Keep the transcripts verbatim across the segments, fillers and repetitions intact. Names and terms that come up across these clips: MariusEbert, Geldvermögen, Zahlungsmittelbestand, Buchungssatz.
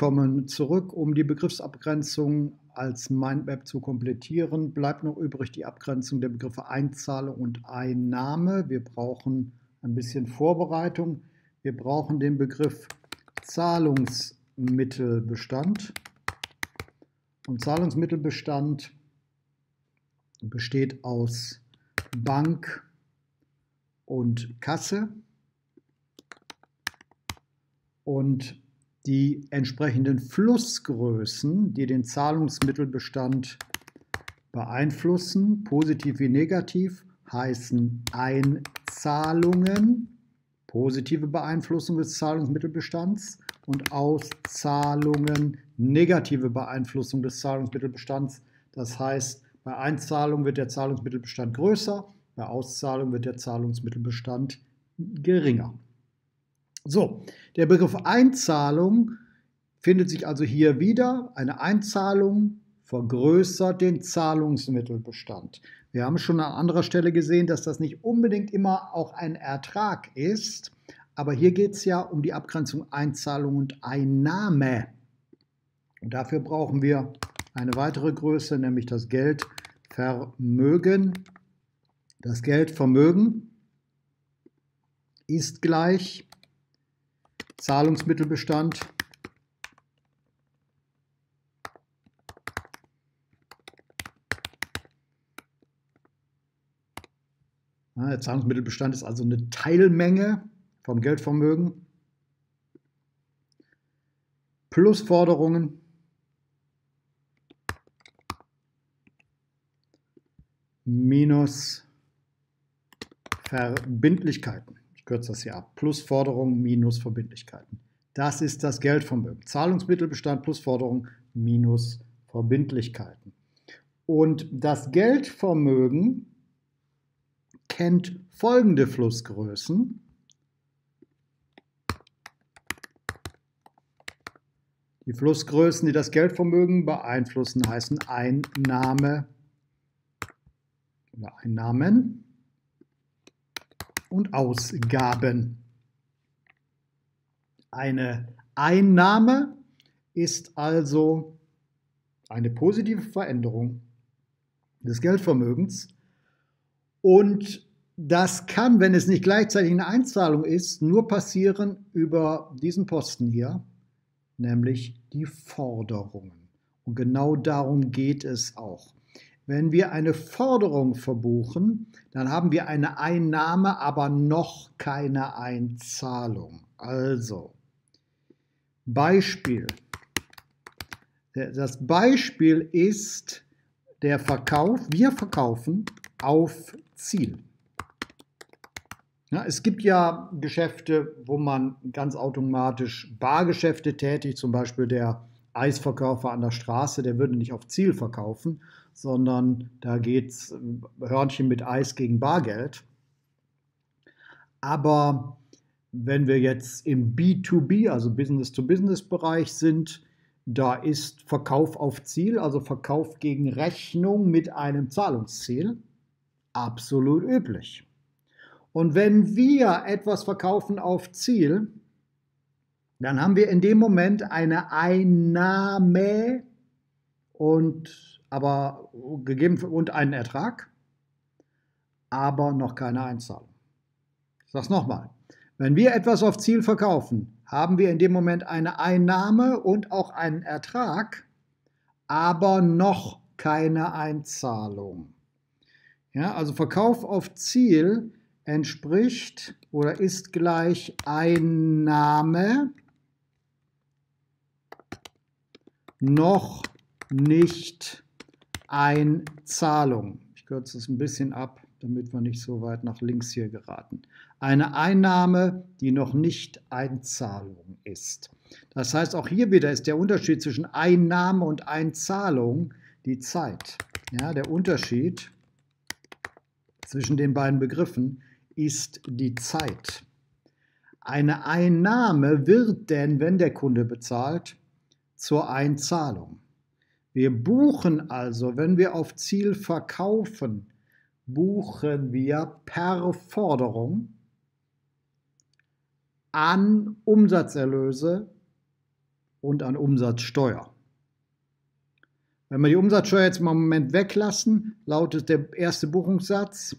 kommen zurück, um die Begriffsabgrenzung als MindMap zu komplettieren. Bleibt noch übrig die Abgrenzung der Begriffe Einzahlung und Einnahme. Wir brauchen ein bisschen Vorbereitung. Wir brauchen den Begriff Zahlungsmittelbestand. Und Zahlungsmittelbestand besteht aus Bank und Kasse und die entsprechenden Flussgrößen, die den Zahlungsmittelbestand beeinflussen, positiv wie negativ, heißen Einzahlungen, positive Beeinflussung des Zahlungsmittelbestands, und Auszahlungen, negative Beeinflussung des Zahlungsmittelbestands. Das heißt, bei Einzahlung wird der Zahlungsmittelbestand größer, bei Auszahlung wird der Zahlungsmittelbestand geringer. So, der Begriff Einzahlung findet sich also hier wieder. Eine Einzahlung vergrößert den Zahlungsmittelbestand. Wir haben schon an anderer Stelle gesehen, dass das nicht unbedingt immer auch ein Ertrag ist, aber hier geht es ja um die Abgrenzung Einzahlung und Einnahme. Und dafür brauchen wir eine weitere Größe, nämlich das Geldvermögen. Das Geldvermögen ist gleich Zahlungsmittelbestand Der Zahlungsmittelbestand ist also eine Teilmenge vom Geldvermögen plus Forderungen minus Verbindlichkeiten. Ich kürze das hier ab. Plus Forderungen minus Verbindlichkeiten. Das ist das Geldvermögen. Zahlungsmittelbestand plus Forderungen minus Verbindlichkeiten. Und das Geldvermögen kennt folgende Flussgrößen. Die Flussgrößen, die das Geldvermögen beeinflussen, heißen Einnahme oder Einnahmen und Ausgaben. Eine Einnahme ist also eine positive Veränderung des Geldvermögens. Und das kann, wenn es nicht gleichzeitig eine Einzahlung ist, nur passieren über diesen Posten hier, nämlich die Forderungen. Und genau darum geht es auch. Wenn wir eine Forderung verbuchen, dann haben wir eine Einnahme, aber noch keine Einzahlung. Also, Beispiel. Das Beispiel ist der Verkauf. Wir verkaufen auf Ziel. Ja, es gibt ja Geschäfte, wo man ganz automatisch Bargeschäfte tätigt, zum Beispiel der Eisverkäufer an der Straße, der würde nicht auf Ziel verkaufen, sondern da geht es Hörnchen mit Eis gegen Bargeld. Aber wenn wir jetzt im B zwei B, also Business-to-Business-Bereich sind, da ist Verkauf auf Ziel, also Verkauf gegen Rechnung mit einem Zahlungsziel, absolut üblich. Und wenn wir etwas verkaufen auf Ziel, dann haben wir in dem Moment eine Einnahme und, aber, gegeben, und einen Ertrag, aber noch keine Einzahlung. Ich sage es nochmal. Wenn wir etwas auf Ziel verkaufen, haben wir in dem Moment eine Einnahme und auch einen Ertrag, aber noch keine Einzahlung. Ja, also Verkauf auf Ziel entspricht oder ist gleich Einnahme noch nicht Einzahlung. Ich kürze es ein bisschen ab, damit wir nicht so weit nach links hier geraten. Eine Einnahme, die noch nicht Einzahlung ist. Das heißt, auch hier wieder ist der Unterschied zwischen Einnahme und Einzahlung die Zeit. Ja, der Unterschied zwischen den beiden Begriffen ist die Zeit. Eine Einnahme wird denn, wenn der Kunde bezahlt, zur Einzahlung. Wir buchen also, wenn wir auf Ziel verkaufen, buchen wir per Forderung an Umsatzerlöse und an Umsatzsteuer. Wenn wir die Umsatzsteuer jetzt mal einen Moment weglassen, lautet der erste Buchungssatz,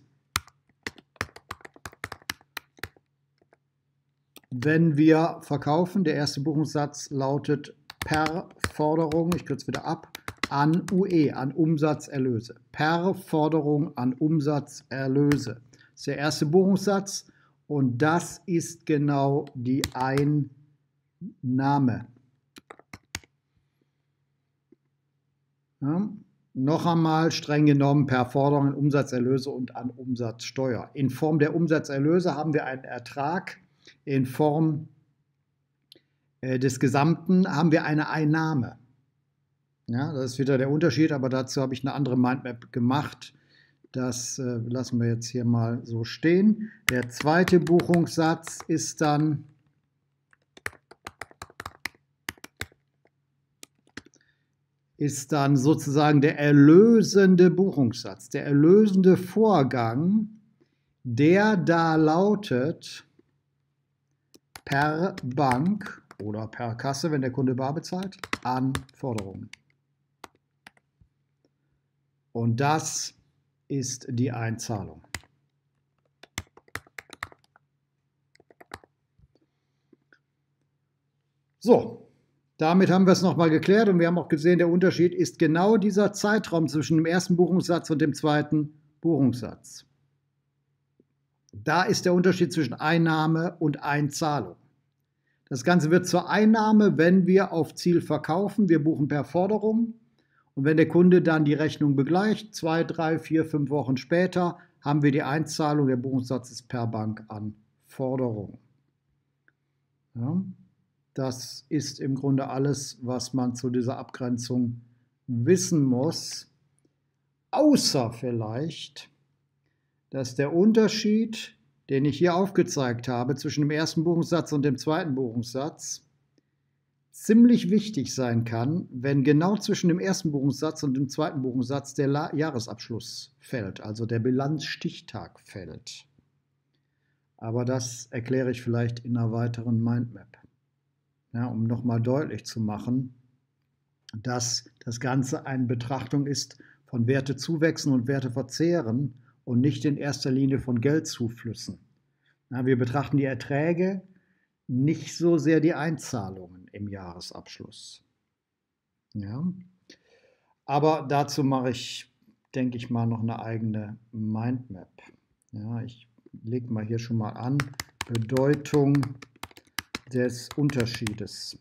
wenn wir verkaufen, der erste Buchungssatz lautet per Forderung, ich kürze wieder ab, an U E, an Umsatzerlöse. Per Forderung an Umsatzerlöse. Das ist der erste Buchungssatz und das ist genau die Einnahme. Ja, noch einmal streng genommen per Forderung an Umsatzerlöse und an Umsatzsteuer. In Form der Umsatzerlöse haben wir einen Ertrag, in Form äh, des Gesamten haben wir eine Einnahme. Ja, das ist wieder der Unterschied, aber dazu habe ich eine andere Mindmap gemacht. Das äh, lassen wir jetzt hier mal so stehen. Der zweite Buchungssatz ist dann ist dann sozusagen der erlösende Buchungssatz, der erlösende Vorgang, der da lautet per Bank oder per Kasse, wenn der Kunde bar bezahlt, an Forderungen. Und das ist die Einzahlung. So. Damit haben wir es nochmal geklärt und wir haben auch gesehen, der Unterschied ist genau dieser Zeitraum zwischen dem ersten Buchungssatz und dem zweiten Buchungssatz. Da ist der Unterschied zwischen Einnahme und Einzahlung. Das Ganze wird zur Einnahme, wenn wir auf Ziel verkaufen. Wir buchen per Forderung und wenn der Kunde dann die Rechnung begleicht, zwei, drei, vier, fünf Wochen später, haben wir die Einzahlung. Der Buchungssatz ist per Bank an Forderung. Ja. Das ist im Grunde alles, was man zu dieser Abgrenzung wissen muss, außer vielleicht, dass der Unterschied, den ich hier aufgezeigt habe, zwischen dem ersten Buchungssatz und dem zweiten Buchungssatz, ziemlich wichtig sein kann, wenn genau zwischen dem ersten Buchungssatz und dem zweiten Buchungssatz der La- Jahresabschluss fällt, also der Bilanzstichtag fällt. Aber das erkläre ich vielleicht in einer weiteren Mindmap. Ja, um nochmal deutlich zu machen, dass das Ganze eine Betrachtung ist von Wertezuwächsen und Werteverzehren und nicht in erster Linie von Geldzuflüssen. Ja, wir betrachten die Erträge, nicht so sehr die Einzahlungen im Jahresabschluss. Ja. Aber dazu mache ich, denke ich mal, noch eine eigene Mindmap. Ja, ich lege mal hier schon mal an, Bedeutung des Unterschiedes.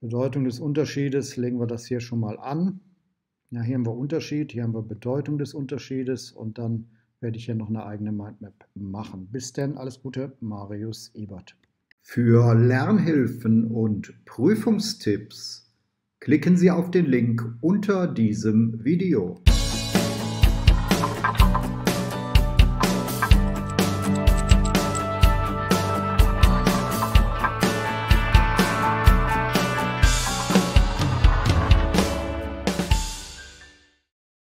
Bedeutung des Unterschiedes, legen wir das hier schon mal an. Ja, hier haben wir Unterschied, hier haben wir Bedeutung des Unterschiedes und dann werde ich hier noch eine eigene Mindmap machen. Bis denn, alles Gute, Marius Ebert. Für Lernhilfen und Prüfungstipps klicken Sie auf den Link unter diesem Video.